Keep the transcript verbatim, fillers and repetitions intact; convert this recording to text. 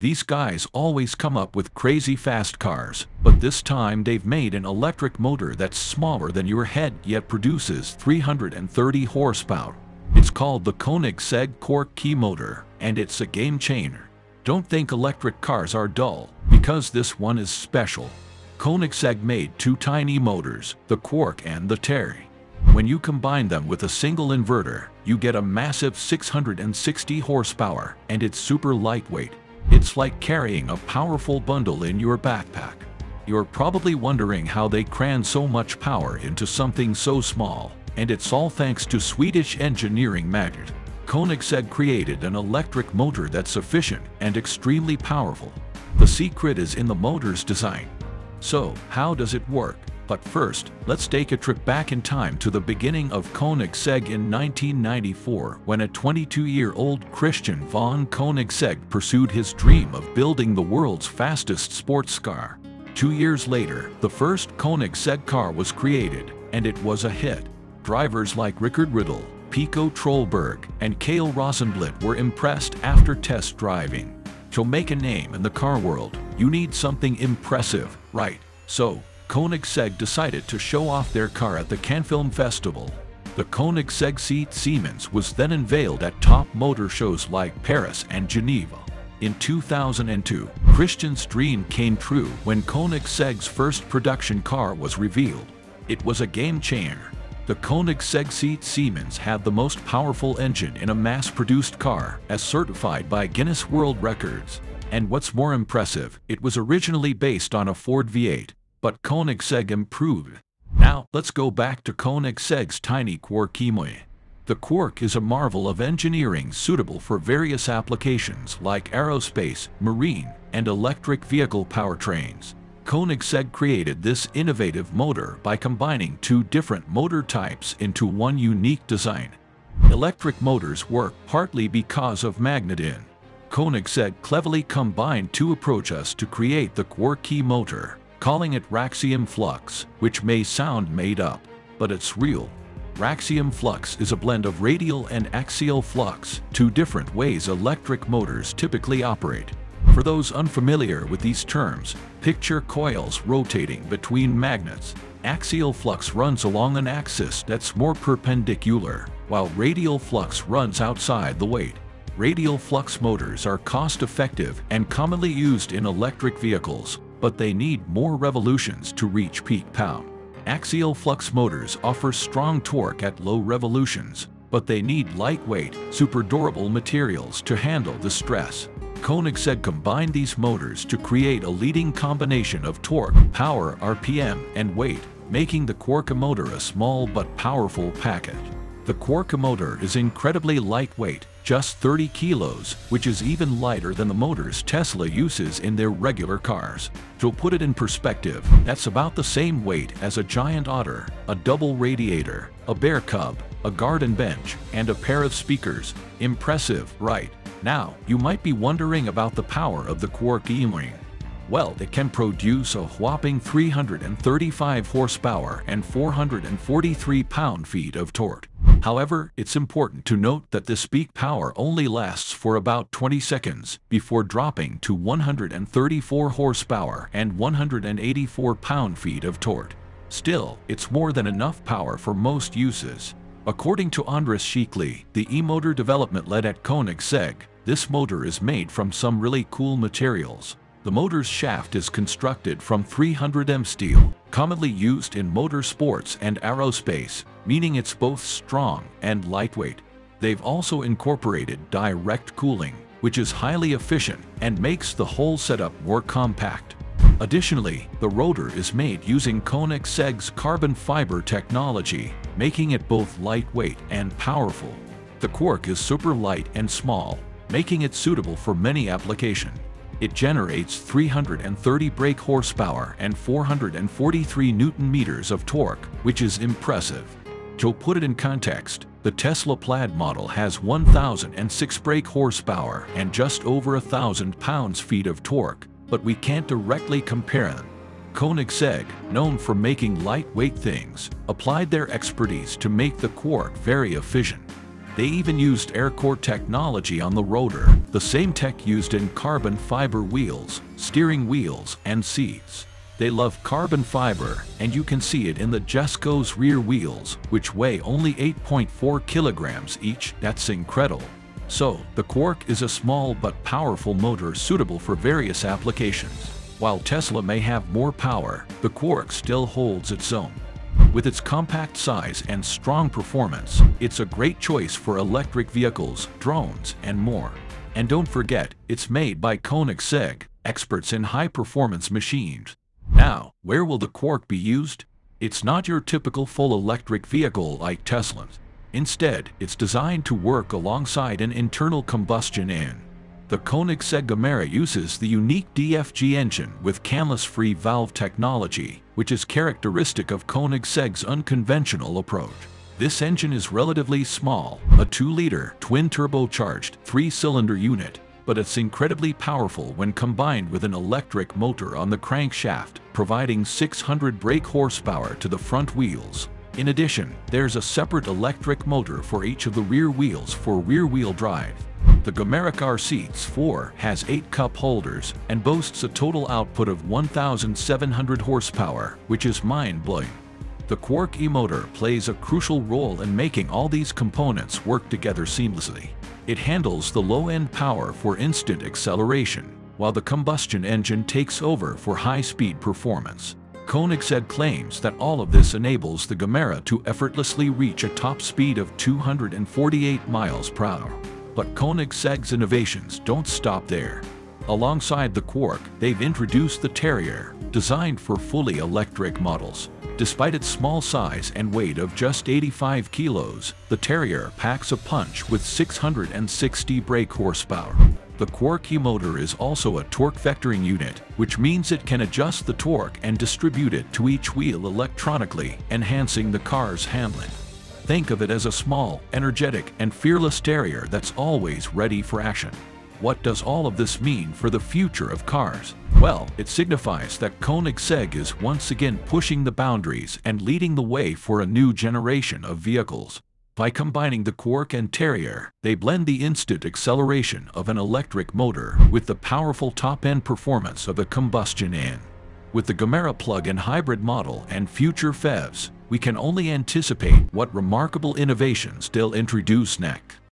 These guys always come up with crazy fast cars, but this time they've made an electric motor that's smaller than your head yet produces three hundred thirty horsepower. It's called the Koenigsegg Quark E-Motor, and it's a game-changer. Don't think electric cars are dull, because this one is special. Koenigsegg made two tiny motors, the Quark and the Terrier. When you combine them with a single inverter, you get a massive six hundred sixty horsepower, and it's super lightweight. It's like carrying a powerful bundle in your backpack. You're probably wondering how they cram so much power into something so small, and it's all thanks to Swedish engineering Magnetin. Koenigsegg created an electric motor that's efficient and extremely powerful. The secret is in the motor's design. So, how does it work? But first, let's take a trip back in time to the beginning of Koenigsegg in nineteen ninety-four, when a twenty-two-year-old Christian von Koenigsegg pursued his dream of building the world's fastest sports car. Two years later, the first Koenigsegg car was created, and it was a hit. Drivers like Richard Riddell, Pico Trollberg, and Kale Rosenbladt were impressed after test driving. To make a name in the car world, you need something impressive, right? So, Koenigsegg decided to show off their car at the Cannes Film Festival. The Koenigsegg Seat Siemens was then unveiled at top motor shows like Paris and Geneva. In two thousand two, Christian's dream came true when Koenigsegg's first production car was revealed. It was a game-changer. The Koenigsegg Seat Siemens had the most powerful engine in a mass-produced car, as certified by Guinness World Records. And what's more impressive, it was originally based on a Ford V eight. But Koenigsegg improved. Now, let's go back to Koenigsegg's tiny Quark E-Motor. The Quark is a marvel of engineering suitable for various applications like aerospace, marine, and electric vehicle powertrains. Koenigsegg created this innovative motor by combining two different motor types into one unique design. Electric motors work partly because of Magnetin. Koenigsegg cleverly combined two approaches to create the Quark E-Motor, calling it Raxium flux, which may sound made up, but it's real. Raxium flux is a blend of radial and axial flux, two different ways electric motors typically operate. For those unfamiliar with these terms, picture coils rotating between magnets. Axial flux runs along an axis that's more perpendicular, while radial flux runs outside the weight. Radial flux motors are cost-effective and commonly used in electric vehicles, but they need more revolutions to reach peak power. Axial flux motors offer strong torque at low revolutions, but they need lightweight, super durable materials to handle the stress. Koenigsegg combined these motors to create a leading combination of torque, power, R P M, and weight, making the Quark E-Motor a small but powerful package. The Quark E-Motor is incredibly lightweight, just thirty kilos, which is even lighter than the motors Tesla uses in their regular cars. To put it in perspective, that's about the same weight as a giant otter, a double radiator, a bear cub, a garden bench, and a pair of speakers. Impressive, right? Now, you might be wondering about the power of the Quark E-Motor. Well, it can produce a whopping three hundred thirty-five horsepower and four hundred forty-three pound-feet of torque. However, it's important to note that this peak power only lasts for about twenty seconds before dropping to one hundred thirty-four horsepower and one hundred eighty-four pound-feet of torque. Still, it's more than enough power for most uses. According to Andreas Schickley, the e-motor development led at Koenigsegg, this motor is made from some really cool materials. The motor's shaft is constructed from three hundred M steel, commonly used in motor sports and aerospace, meaning it's both strong and lightweight. They've also incorporated direct cooling, which is highly efficient and makes the whole setup more compact. Additionally, the rotor is made using Koenigsegg's carbon fiber technology, making it both lightweight and powerful. The Quark is super light and small, making it suitable for many applications. It generates three hundred thirty brake horsepower and four hundred forty-three newton meters of torque, which is impressive. To put it in context, the Tesla Plaid model has one thousand six brake horsepower and just over one thousand pound-feet of torque, but we can't directly compare them. Koenigsegg, known for making lightweight things, applied their expertise to make the Quark very efficient. They even used AirCore technology on the rotor, the same tech used in carbon fiber wheels, steering wheels, and seats. They love carbon fiber, and you can see it in the Jesco's rear wheels, which weigh only eight point four kilograms each. That's incredible. So, the Quark is a small but powerful motor suitable for various applications. While Tesla may have more power, the Quark still holds its own. With its compact size and strong performance, it's a great choice for electric vehicles, drones, and more. And don't forget, it's made by Koenigsegg, experts in high-performance machines. Now, where will the Quark be used? It's not your typical full electric vehicle like Tesla's. Instead, it's designed to work alongside an internal combustion engine. The Koenigsegg Gemera uses the unique D F G engine with canless-free valve technology, which is characteristic of Koenigsegg's unconventional approach. This engine is relatively small, a two liter twin-turbocharged three-cylinder unit, but it's incredibly powerful when combined with an electric motor on the crankshaft, providing six hundred brake horsepower to the front wheels. In addition, there's a separate electric motor for each of the rear wheels for rear-wheel drive. The Gemera R S has eight cup holders and boasts a total output of one thousand seven hundred horsepower, which is mind-blowing. The Quark E-Motor plays a crucial role in making all these components work together seamlessly. It handles the low-end power for instant acceleration, while the combustion engine takes over for high-speed performance. Koenigsegg claims that all of this enables the Gemera to effortlessly reach a top speed of two hundred forty-eight miles per hour. But Koenigsegg's innovations don't stop there. Alongside the Quark, they've introduced the Terrier, designed for fully electric models. Despite its small size and weight of just eighty-five kilos, the Terrier packs a punch with six hundred sixty brake horsepower. The Quark E-Motor is also a torque vectoring unit, which means it can adjust the torque and distribute it to each wheel electronically, enhancing the car's handling. Think of it as a small, energetic, and fearless Terrier that's always ready for action. What does all of this mean for the future of cars? Well, it signifies that Koenigsegg is once again pushing the boundaries and leading the way for a new generation of vehicles. By combining the Quark and Terrier, they blend the instant acceleration of an electric motor with the powerful top-end performance of a combustion engine. With the Gemera plug-in hybrid model and future F E Vs, we can only anticipate what remarkable innovations they'll introduce next.